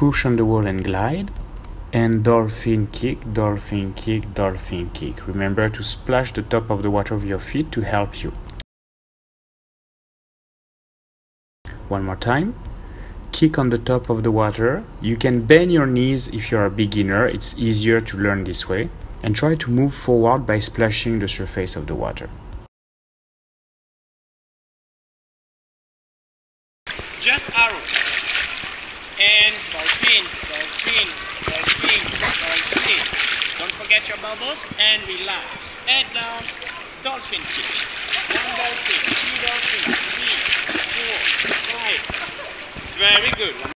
push on the wall and glide, and dolphin kick, dolphin kick, dolphin kick. Remember to splash the top of the water with your feet to help you. One more time. Kick on the top of the water. You can bend your knees if you're a beginner, it's easier to learn this way. And try to move forward by splashing the surface of the water. Just arrow. And dolphin, dolphin, dolphin, dolphin. Don't forget your bubbles and relax. Head down, dolphin kick. One dolphin, two dolphins, three, four, five. Very good.